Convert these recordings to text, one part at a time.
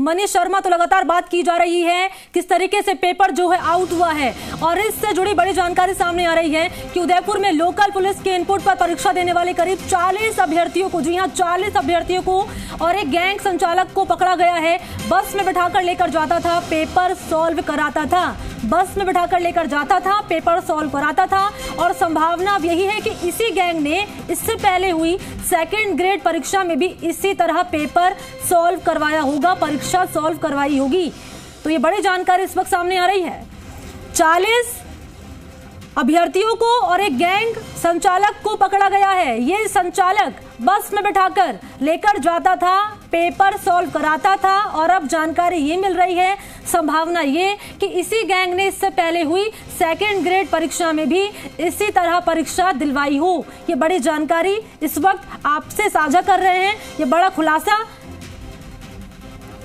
मनीष शर्मा तो लगातार बात की जा रही है किस तरीके से पेपर जो है आउट हुआ है और इससे जुड़ी बड़ी जानकारी सामने आ रही है कि उदयपुर में लोकल पुलिस के इनपुट पर परीक्षा देने वाले करीब 40 अभ्यर्थियों को, जी हां 40 अभ्यर्थियों को और एक गैंग संचालक को पकड़ा गया है। बस में बैठाकर लेकर जाता था, पेपर सॉल्व कराता था, बस में बैठाकर लेकर जाता था, पेपर सॉल्व कराता था। और संभावना अब यही है कि इसी गैंग ने इससे पहले हुई सेकेंड ग्रेड परीक्षा में भी इसी तरह पेपर सॉल्व करवाया होगा, परीक्षा सॉल्व करवाई होगी। तो ये बड़ी जानकारी इस वक्त सामने आ रही है। 40 अभ्यर्थियों को और एक गैंग संचालक को पकड़ा गया है। ये संचालक बस में बैठाकर लेकर जाता था, पेपर सॉल्व कराता था और अब जानकारी ये मिल रही है, संभावना ये कि इसी गैंग ने इससे पहले हुई सेकेंड ग्रेड परीक्षा में भी इसी तरह परीक्षा दिलवाई हो। ये बड़ी जानकारी इस वक्त आपसे साझा कर रहे हैं, ये बड़ा खुलासा।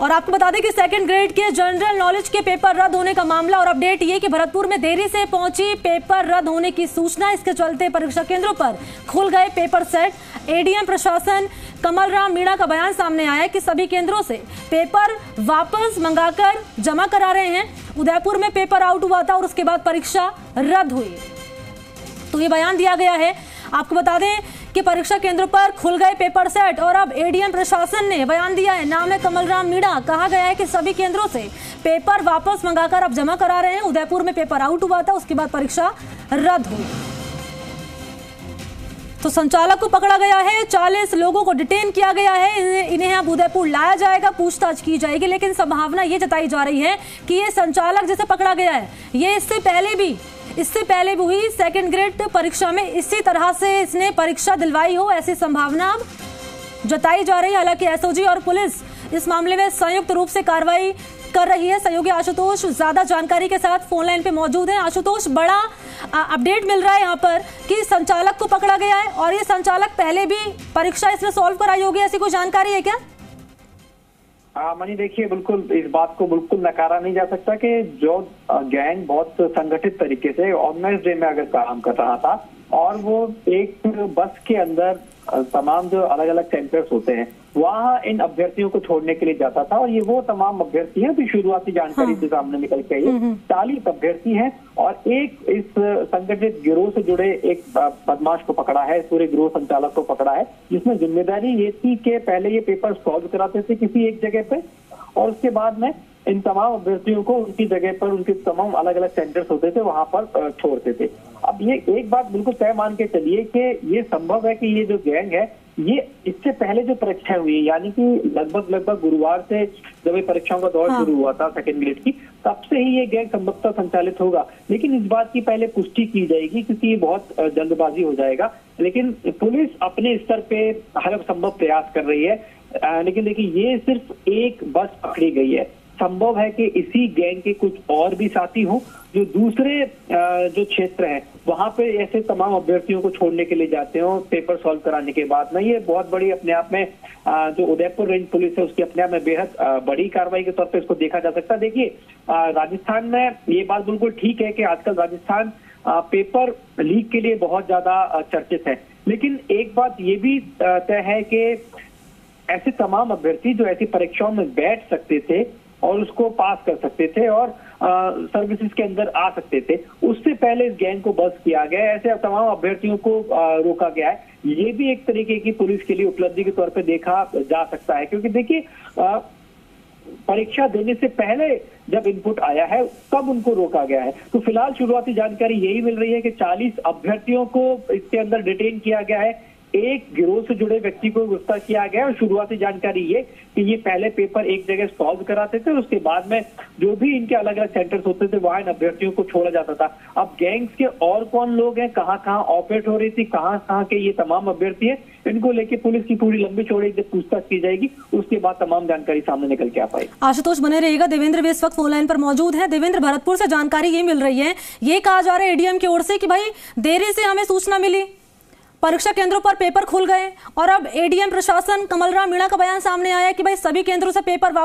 और आपको बता दें कि सेकंड ग्रेड के जनरल नॉलेज के पेपर रद्द होने का मामला और अपडेट ये कि भरतपुर में देरी से पहुंची पेपर रद्द होने की सूचना, इसके चलते परीक्षा केंद्रों पर खुल गए पेपर सेट। एडीएम प्रशासन कमलराम मीणा का बयान सामने आया कि सभी केंद्रों से पेपर वापस मंगाकर जमा करा रहे हैं। उदयपुर में पेपर आउट हुआ था और उसके बाद परीक्षा रद्द हुई, तो ये बयान दिया गया है। आपको बता दें कि परीक्षा केंद्रों पर खुल गए पेपर सेट और अब एडीएम प्रशासन ने बयान दिया है। नाम है कमलराम मीणा, कहा गया है कि सभी केंद्रों से पेपर वापस मंगाकर अब जमा करा रहे हैं। उदयपुर में पेपर आउट हुआ था, उसके बाद परीक्षा रद्द हुई। तो संचालक को पकड़ा गया है, 40 लोगों को डिटेन किया गया है, इन्हें अब उदयपुर लाया जाएगा, पूछताछ की जाएगी। लेकिन संभावना ये जताई जा रही है कि ये संचालक जिसे पकड़ा गया है, ये इससे पहले भी हुई सेकंड ग्रेड परीक्षा में इसी तरह से इसने परीक्षा दिलवाई हो, ऐसी संभावना अब जताई जा रही है। हालांकि एसओजी और पुलिस इस मामले में संयुक्त रूप से कार्रवाई कर रही है। सहयोगी आशुतोष ज्यादा जानकारी के साथ फोन लाइन पे मौजूद है। आशुतोष, बड़ा अपडेट मिल रहा है यहाँ पर कि संचालक को पकड़ा गया है और ये संचालक पहले भी परीक्षा इसमें सॉल्व कराई होगी, ऐसी कोई जानकारी है क्या? मनी देखिए, बिल्कुल इस बात को बिल्कुल नकारा नहीं जा सकता कि जो गैंग बहुत संगठित तरीके से ऑर्गेनाइज्ड वे में अगर काम कर रहा था और वो एक बस के अंदर तमाम जो अलग अलग सेंटर्स होते हैं वहाँ इन अभ्यर्थियों को छोड़ने के लिए जाता था। और ये वो तमाम अभ्यर्थी हैं जो शुरुआती जानकारी से सामने निकल के आई, 40 अभ्यर्थी हैं और एक इस संगठित गिरोह से जुड़े एक बदमाश को पकड़ा है, पूरे गिरोह संचालक को पकड़ा है, जिसमें जिम्मेदारी ये थी कि पहले ये पेपर सॉल्व कराते थे किसी एक जगह पे और उसके बाद में इन तमाम अभ्यर्थियों को उनकी जगह पर उनके तमाम अलग अलग सेंटर्स होते थे वहां पर छोड़ते थे। अब ये एक बात बिल्कुल तय मान के चलिए कि ये संभव है कि ये जो गैंग है ये इससे पहले जो परीक्षाएं हुई, यानी कि लगभग गुरुवार से जब ये परीक्षाओं का दौर शुरू हुआ था सेकंड ग्रेड की, तब से ही ये गैंग संभवतः संचालित होगा। लेकिन इस बात की पहले पुष्टि की जाएगी क्योंकि ये बहुत जल्दबाजी हो जाएगा। लेकिन पुलिस अपने स्तर पे हर संभव प्रयास कर रही है। लेकिन देखिए, ये सिर्फ एक बस पकड़ी गई है, संभव है कि इसी गैंग के कुछ और भी साथी हों जो दूसरे जो क्षेत्र है वहां पे ऐसे तमाम अभ्यर्थियों को छोड़ने के लिए जाते हो पेपर सॉल्व कराने के बाद में। ये बहुत बड़ी अपने आप में जो उदयपुर रेंज पुलिस है उसकी अपने आप में बेहद बड़ी कार्रवाई के तौर पे इसको देखा जा सकता है। देखिए, राजस्थान में ये बात बिल्कुल ठीक है कि आजकल राजस्थान पेपर लीक के लिए बहुत ज्यादा चर्चित है, लेकिन एक बात ये भी तय है कि ऐसे तमाम अभ्यर्थी जो ऐसी परीक्षाओं में बैठ सकते थे और उसको पास कर सकते थे और सर्विसेज के अंदर आ सकते थे, उससे पहले इस गैंग को बस किया गया है, ऐसे तमाम अभ्यर्थियों को रोका गया है। ये भी एक तरीके की पुलिस के लिए उपलब्धि के तौर पे देखा जा सकता है, क्योंकि देखिए परीक्षा देने से पहले जब इनपुट आया है तब उनको रोका गया है। तो फिलहाल शुरुआती जानकारी यही मिल रही है कि 40 अभ्यर्थियों को इसके अंदर डिटेन किया गया है, एक गिरोह से जुड़े व्यक्ति को गिरफ्तार किया गया और शुरुआती जानकारी ये कि ये पहले पेपर एक जगह सॉल्व कराते थे और उसके बाद में जो भी इनके अलग अलग सेंटर्स होते थे वहां इन अभ्यर्थियों को छोड़ा जाता था। अब गैंग्स के और कौन लोग हैं, कहाँ ऑपरेट हो रही थी, कहाँ के ये तमाम अभ्यर्थी है, इनको लेके पुलिस की पूरी लंबी चौड़ी जब पूछताछ की जाएगी उसके बाद तमाम जानकारी सामने निकल के आ पाएगी। आशुतोष बने रहेगा। देवेंद्र भी इस वक्त फोन लाइन पर मौजूद है। देवेंद्र, भरतपुर से जानकारी ये मिल रही है, ये कहा जा रहा है एडीएम की ओर से कि भाई देरी से हमें सूचना मिली, परीक्षा केंद्रों पर पेपर खुल गए और अब एडीएम प्रशासन कमलराम मीणा का बयान सामने आया कि भाई सभी केंद्रों से पेपर